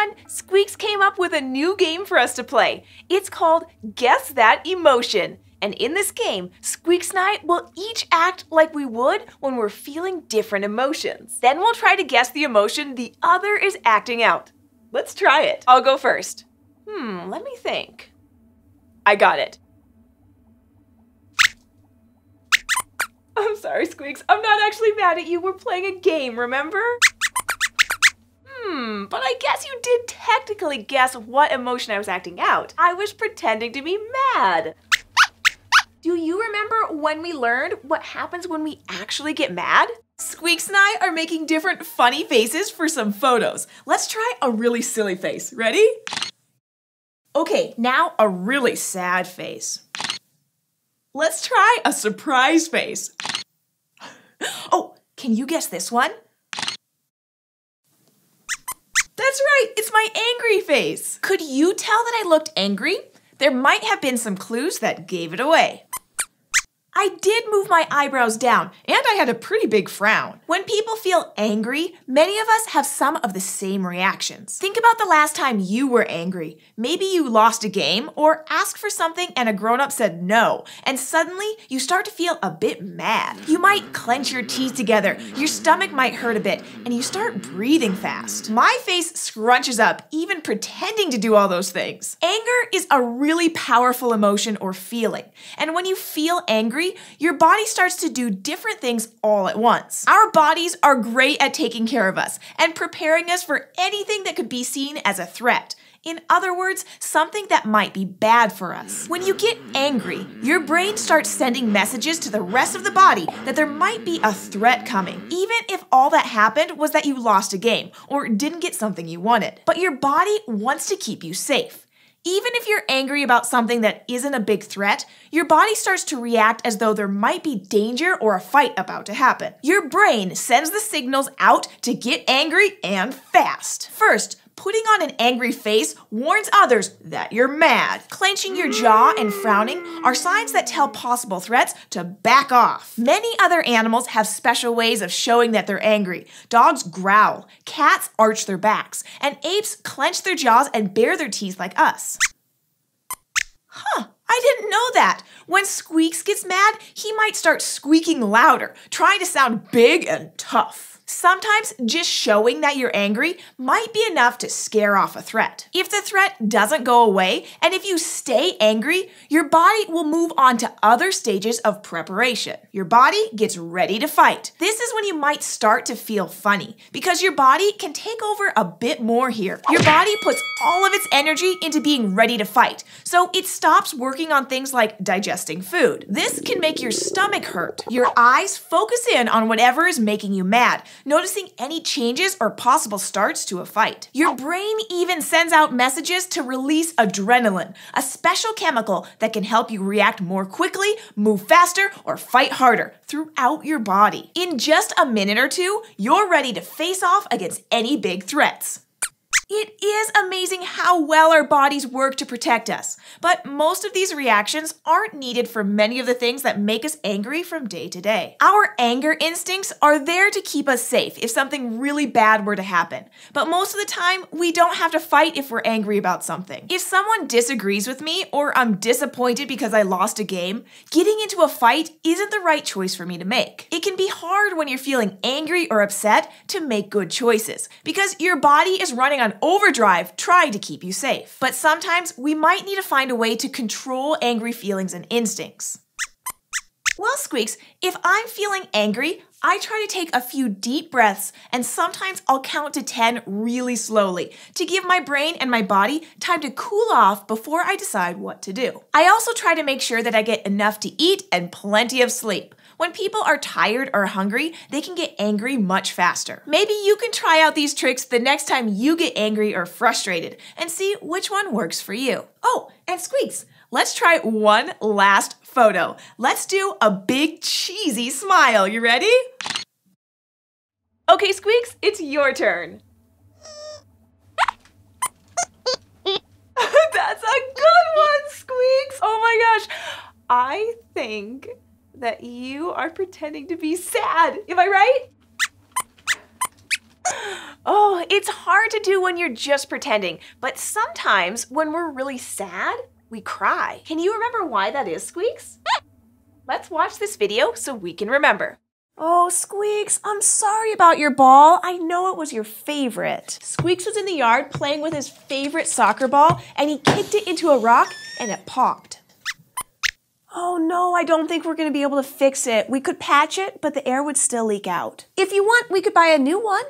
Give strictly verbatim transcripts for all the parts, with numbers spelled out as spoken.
on, Squeaks came up with a new game for us to play. It's called Guess That Emotion. And in this game, Squeaks and I will each act like we would when we're feeling different emotions. Then we'll try to guess the emotion the other is acting out. Let's try it. I'll go first. Hmm, let me think. I got it. I'm sorry, Squeaks. I'm not actually mad at you. We're playing a game, remember? Hmm, but I guess you did technically guess what emotion I was acting out. I was pretending to be mad. Do you remember when we learned what happens when we actually get mad? Squeaks and I are making different funny faces for some photos. Let's try a really silly face. Ready? Okay, now a really sad face. Let's try a surprise face. Oh, can you guess this one? That's right, it's my angry face. Could you tell that I looked angry? There might have been some clues that gave it away. I did move my eyebrows down, and I had a pretty big frown. When people feel angry, many of us have some of the same reactions. Think about the last time you were angry. Maybe you lost a game or asked for something and a grown-up said no, and suddenly you start to feel a bit mad. You might clench your teeth together, your stomach might hurt a bit, and you start breathing fast. My face scrunches up, even pretending to do all those things. Anger is a really powerful emotion or feeling, and when you feel angry, your body starts to do different things all at once. Our bodies are great at taking care of us and preparing us for anything that could be seen as a threat. In other words, something that might be bad for us. When you get angry, your brain starts sending messages to the rest of the body that there might be a threat coming, even if all that happened was that you lost a game or didn't get something you wanted. But your body wants to keep you safe. Even if you're angry about something that isn't a big threat, your body starts to react as though there might be danger or a fight about to happen. Your brain sends the signals out to get angry and fast. First, putting on an angry face warns others that you're mad. Clenching your jaw and frowning are signs that tell possible threats to back off. Many other animals have special ways of showing that they're angry. Dogs growl, cats arch their backs, and apes clench their jaws and bare their teeth like us. Huh, I didn't know that. When Squeaks gets mad, he might start squeaking louder, trying to sound big and tough. Sometimes just showing that you're angry might be enough to scare off a threat. If the threat doesn't go away, and if you stay angry, your body will move on to other stages of preparation. Your body gets ready to fight. This is when you might start to feel funny, because your body can take over a bit more here. Your body puts all of its energy into being ready to fight, so it stops working on things like digesting food. This can make your stomach hurt. Your eyes focus in on whatever is making you mad, noticing any changes or possible starts to a fight. Your brain even sends out messages to release adrenaline, a special chemical that can help you react more quickly, move faster, or fight harder throughout your body. In just a minute or two, you're ready to face off against any big threats. It is amazing how well our bodies work to protect us, but most of these reactions aren't needed for many of the things that make us angry from day to day. Our anger instincts are there to keep us safe if something really bad were to happen, but most of the time we don't have to fight if we're angry about something. If someone disagrees with me or I'm disappointed because I lost a game, getting into a fight isn't the right choice for me to make. It can be hard when you're feeling angry or upset to make good choices because your body is running on overdrive trying to keep you safe. But sometimes we might need to find a way to control angry feelings and instincts. Well, Squeaks, if I'm feeling angry, I try to take a few deep breaths, and sometimes I'll count to ten really slowly to give my brain and my body time to cool off before I decide what to do. I also try to make sure that I get enough to eat and plenty of sleep. When people are tired or hungry, they can get angry much faster. Maybe you can try out these tricks the next time you get angry or frustrated and see which one works for you. Oh, and Squeaks, let's try one last photo. Let's do a big cheesy smile. You ready? Okay, Squeaks, it's your turn. That's a good one, Squeaks. Oh my gosh. I think that you are pretending to be sad. Am I right? Oh, it's hard to do when you're just pretending, but sometimes when we're really sad, we cry. Can you remember why that is, Squeaks? Let's watch this video so we can remember. Oh, Squeaks, I'm sorry about your ball. I know it was your favorite. Squeaks was in the yard playing with his favorite soccer ball, and he kicked it into a rock, and it popped. Oh no, I don't think we're gonna be able to fix it. We could patch it, but the air would still leak out. If you want, we could buy a new one.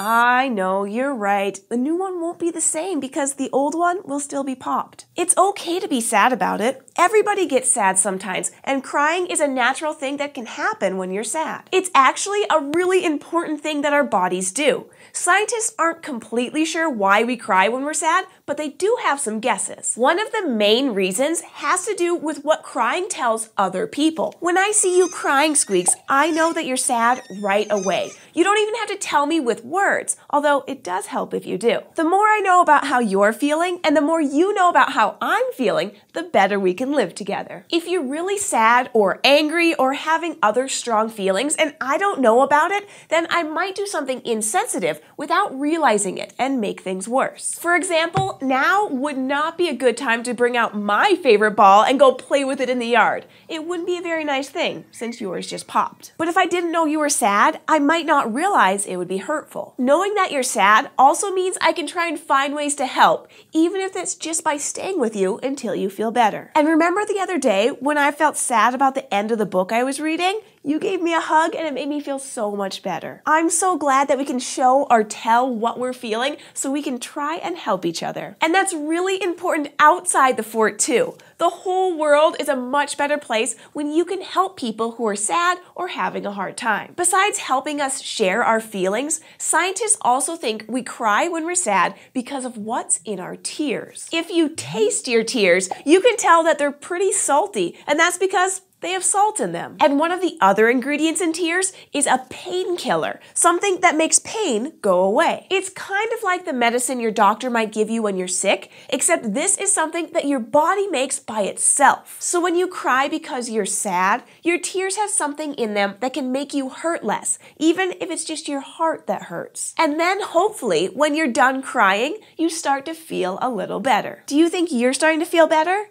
I know, you're right. The new one won't be the same because the old one will still be popped. It's okay to be sad about it. Everybody gets sad sometimes, and crying is a natural thing that can happen when you're sad. It's actually a really important thing that our bodies do. Scientists aren't completely sure why we cry when we're sad, but they do have some guesses. One of the main reasons has to do with what crying tells other people. When I see you crying, Squeaks, I know that you're sad right away. You don't even have to tell me with words. Words, although it does help if you do. The more I know about how you're feeling and the more you know about how I'm feeling, the better we can live together. If you're really sad or angry or having other strong feelings and I don't know about it, then I might do something insensitive without realizing it and make things worse. For example, now would not be a good time to bring out my favorite ball and go play with it in the yard. It wouldn't be a very nice thing since yours just popped. But if I didn't know you were sad, I might not realize it would be hurtful. Knowing that you're sad also means I can try and find ways to help, even if it's just by staying with you until you feel better. And remember the other day when I felt sad about the end of the book I was reading? You gave me a hug and it made me feel so much better. I'm so glad that we can show or tell what we're feeling so we can try and help each other. And that's really important outside the fort too. The whole world is a much better place when you can help people who are sad or having a hard time. Besides helping us share our feelings, scientists also think we cry when we're sad because of what's in our tears. If you taste your tears, you can tell that they're pretty salty, and that's because they have salt in them. And one of the other ingredients in tears is a painkiller, something that makes pain go away. It's kind of like the medicine your doctor might give you when you're sick, except this is something that your body makes by itself. So when you cry because you're sad, your tears have something in them that can make you hurt less, even if it's just your heart that hurts. And then hopefully, when you're done crying, you start to feel a little better. Do you think you're starting to feel better?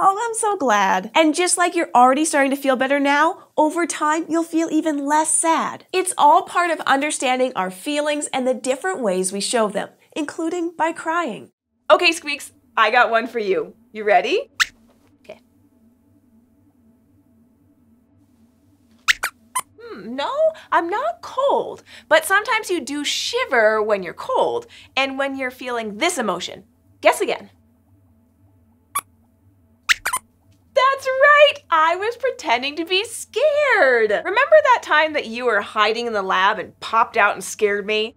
Oh, I'm so glad. And just like you're already starting to feel better now, over time, you'll feel even less sad. It's all part of understanding our feelings and the different ways we show them, including by crying. Okay, Squeaks, I got one for you. You ready? Okay. Hmm, no, I'm not cold, but sometimes you do shiver when you're cold and when you're feeling this emotion. Guess again. That's right! I was pretending to be scared! Remember that time that you were hiding in the lab and popped out and scared me?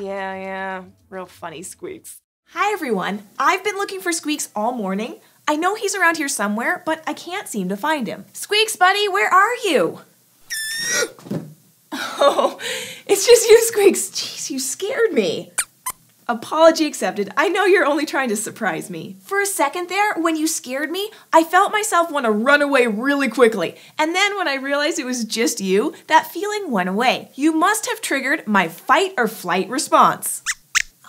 Yeah, yeah. Real funny, Squeaks. Hi, everyone. I've been looking for Squeaks all morning. I know he's around here somewhere, but I can't seem to find him. Squeaks, buddy, where are you? Oh, it's just you, Squeaks. Jeez, you scared me. Apology accepted. I know you're only trying to surprise me. For a second there, when you scared me, I felt myself want to run away really quickly. And then when I realized it was just you, that feeling went away. You must have triggered my fight or flight response.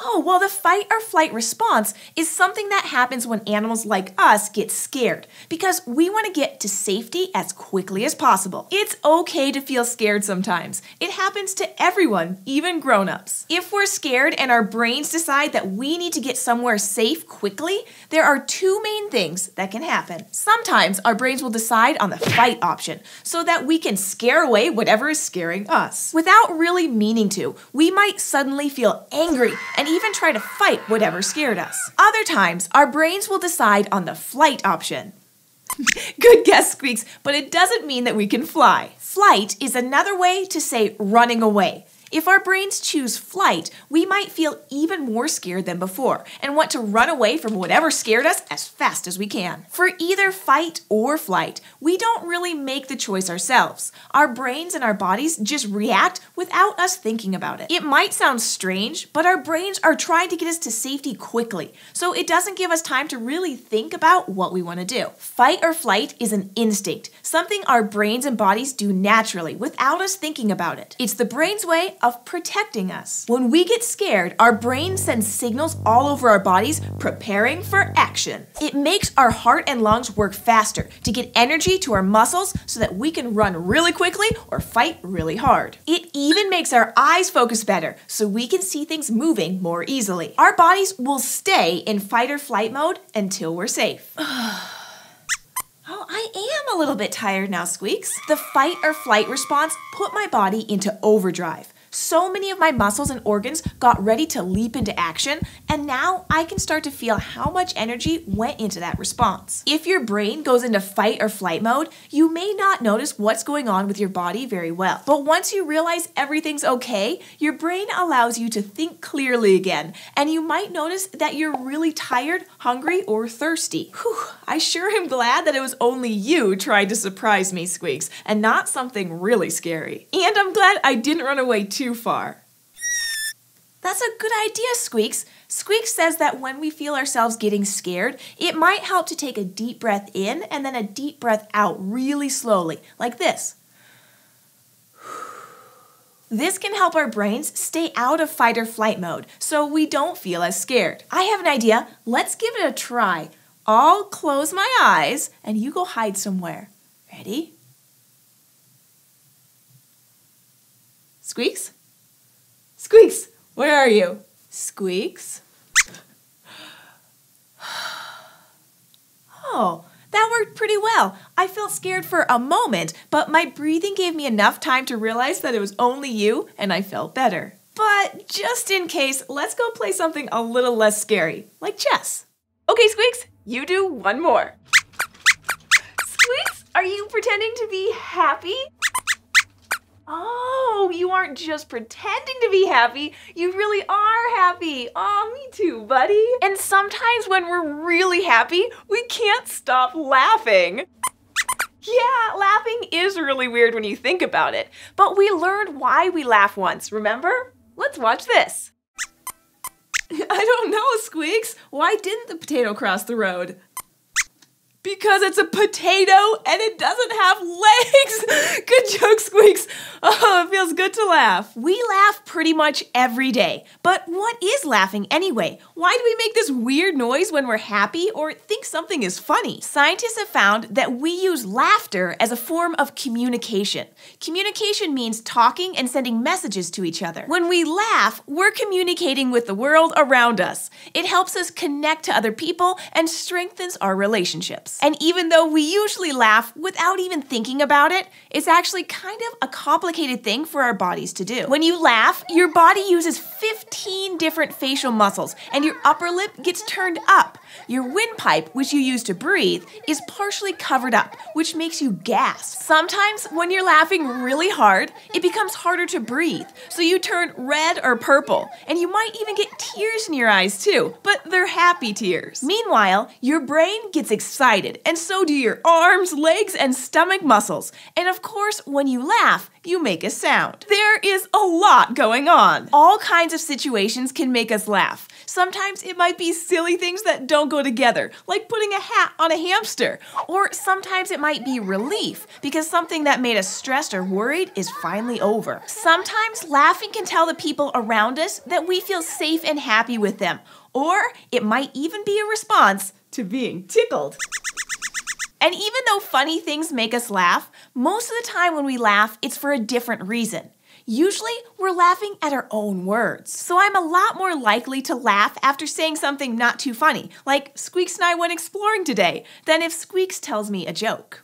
Oh, well, the fight or flight response is something that happens when animals like us get scared because we want to get to safety as quickly as possible. It's okay to feel scared sometimes. It happens to everyone, even grown-ups. If we're scared and our brains decide that we need to get somewhere safe quickly, there are two main things that can happen. Sometimes our brains will decide on the fight option so that we can scare away whatever is scaring us. Without really meaning to, we might suddenly feel angry and and even try to fight whatever scared us. Other times, our brains will decide on the flight option. Good guess, Squeaks, but it doesn't mean that we can fly. Flight is another way to say running away. If our brains choose flight, we might feel even more scared than before and want to run away from whatever scared us as fast as we can. For either fight or flight, we don't really make the choice ourselves. Our brains and our bodies just react without us thinking about it. It might sound strange, but our brains are trying to get us to safety quickly, so it doesn't give us time to really think about what we want to do. Fight or flight is an instinct, something our brains and bodies do naturally without us thinking about it. It's the brain's way of protecting us. When we get scared, our brain sends signals all over our bodies preparing for action. It makes our heart and lungs work faster to get energy to our muscles so that we can run really quickly or fight really hard. It even makes our eyes focus better so we can see things moving more easily. Our bodies will stay in fight or flight mode until we're safe. Oh, I am a little bit tired now, Squeaks. The fight or flight response put my body into overdrive. So many of my muscles and organs got ready to leap into action, and now I can start to feel how much energy went into that response. If your brain goes into fight or flight mode, you may not notice what's going on with your body very well. But once you realize everything's okay, your brain allows you to think clearly again, and you might notice that you're really tired, hungry, or thirsty. Whew, I sure am glad that it was only you trying to surprise me, Squeaks, and not something really scary. And I'm glad I didn't run away too far. That's a good idea, Squeaks. Squeaks says that when we feel ourselves getting scared, it might help to take a deep breath in and then a deep breath out really slowly, like this. This can help our brains stay out of fight or flight mode so we don't feel as scared. I have an idea. Let's give it a try. I'll close my eyes and you go hide somewhere. Ready? Squeaks? Squeaks, where are you? Squeaks? Oh, that worked pretty well. I felt scared for a moment, but my breathing gave me enough time to realize that it was only you, and I felt better. But just in case, let's go play something a little less scary, like chess. Okay, Squeaks, you do one more. Squeaks, are you pretending to be happy? Oh, you aren't just pretending to be happy, you really are happy. Oh, me too, buddy. And sometimes when we're really happy, we can't stop laughing. Yeah, laughing is really weird when you think about it, but we learned why we laugh once, remember? Let's watch this. I don't know, Squeaks. Why didn't the potato cross the road? Because it's a potato and it doesn't have legs. Good joke, Squeaks. Oh, it feels good to laugh. We laugh pretty much every day. But what is laughing anyway? Why do we make this weird noise when we're happy or think something is funny? Scientists have found that we use laughter as a form of communication. Communication means talking and sending messages to each other. When we laugh, we're communicating with the world around us. It helps us connect to other people and strengthens our relationships. And even though we usually laugh without even thinking about it, it's actually kind of a complicated thing for our bodies to do. When you laugh, your body uses fifteen different facial muscles, and your upper lip gets turned up. Your windpipe, which you use to breathe, is partially covered up, which makes you gasp. Sometimes when you're laughing really hard, it becomes harder to breathe, so you turn red or purple, and you might even get tears in your eyes too, but they're happy tears. Meanwhile, your brain gets excited, and so do your arms, legs, and stomach muscles. And of course, when you laugh, you make a sound. There is a lot going on. All kinds of situations can make us laugh. Sometimes it might be silly things that don't go together, like putting a hat on a hamster. Or sometimes it might be relief, because something that made us stressed or worried is finally over. Sometimes laughing can tell the people around us that we feel safe and happy with them. Or it might even be a response to being tickled. And even though funny things make us laugh, most of the time when we laugh, it's for a different reason. Usually, we're laughing at our own words. So I'm a lot more likely to laugh after saying something not too funny, like Squeaks and I went exploring today, than if Squeaks tells me a joke.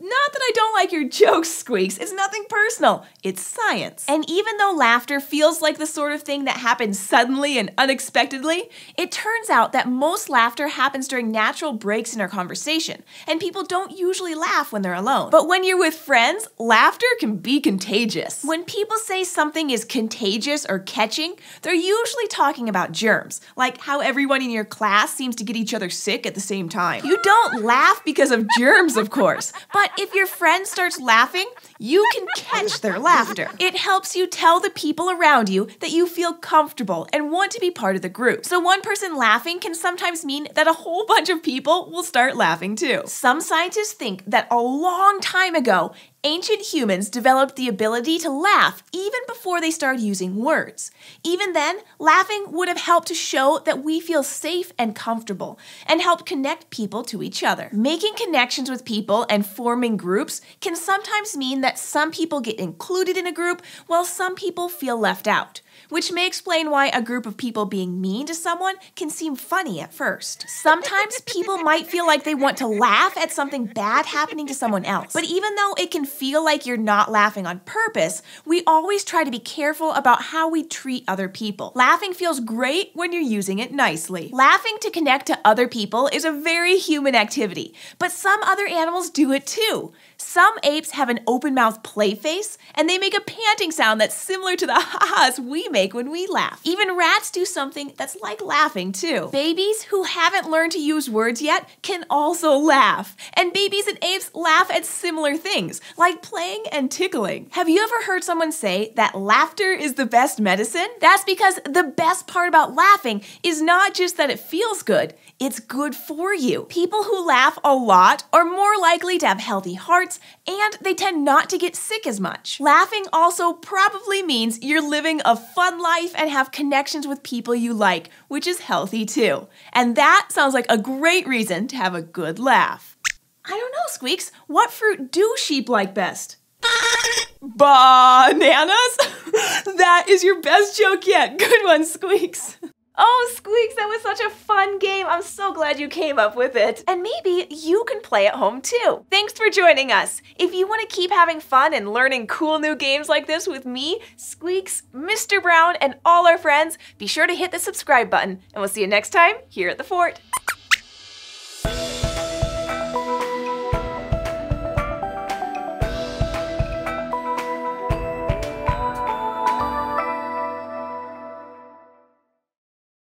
Not that I don't like your jokes, Squeaks. It's nothing personal. It's science. And even though laughter feels like the sort of thing that happens suddenly and unexpectedly, it turns out that most laughter happens during natural breaks in our conversation, and people don't usually laugh when they're alone. But when you're with friends, laughter can be contagious. When people say something is contagious or catching, they're usually talking about germs, like how everyone in your class seems to get each other sick at the same time. You don't laugh because of germs, of course, but But if your friend starts laughing, you can catch their laughter. It helps you tell the people around you that you feel comfortable and want to be part of the group. So one person laughing can sometimes mean that a whole bunch of people will start laughing too. Some scientists think that a long time ago, Ancient humans developed the ability to laugh even before they started using words. Even then, laughing would have helped to show that we feel safe and comfortable, and help connect people to each other. Making connections with people and forming groups can sometimes mean that some people get included in a group while some people feel left out, which may explain why a group of people being mean to someone can seem funny at first. Sometimes people might feel like they want to laugh at something bad happening to someone else. But even though it can feel like you're not laughing on purpose, we always try to be careful about how we treat other people. Laughing feels great when you're using it nicely. Laughing to connect to other people is a very human activity, but some other animals do it too. Some apes have an open mouth play face, and they make a panting sound that's similar to the ha-has we make when we laugh. Even rats do something that's like laughing too. Babies who haven't learned to use words yet can also laugh, and babies and apes laugh at similar things, like playing and tickling. Have you ever heard someone say that laughter is the best medicine? That's because the best part about laughing is not just that it feels good, it's good for you. People who laugh a lot are more likely to have healthy hearts, and they tend not to get sick as much. Laughing also probably means you're living a fun life and have connections with people you like, which is healthy too. And that sounds like a great reason to have a good laugh. I don't know, Squeaks. What fruit do sheep like best? Bananas? That is your best joke yet. Good one, Squeaks. Oh, Squeaks, that was such a fun game. I'm so glad you came up with it. And maybe you can play at home too. Thanks for joining us. If you want to keep having fun and learning cool new games like this with me, Squeaks, Mister Brown, and all our friends, be sure to hit the subscribe button. And we'll see you next time here at the Fort.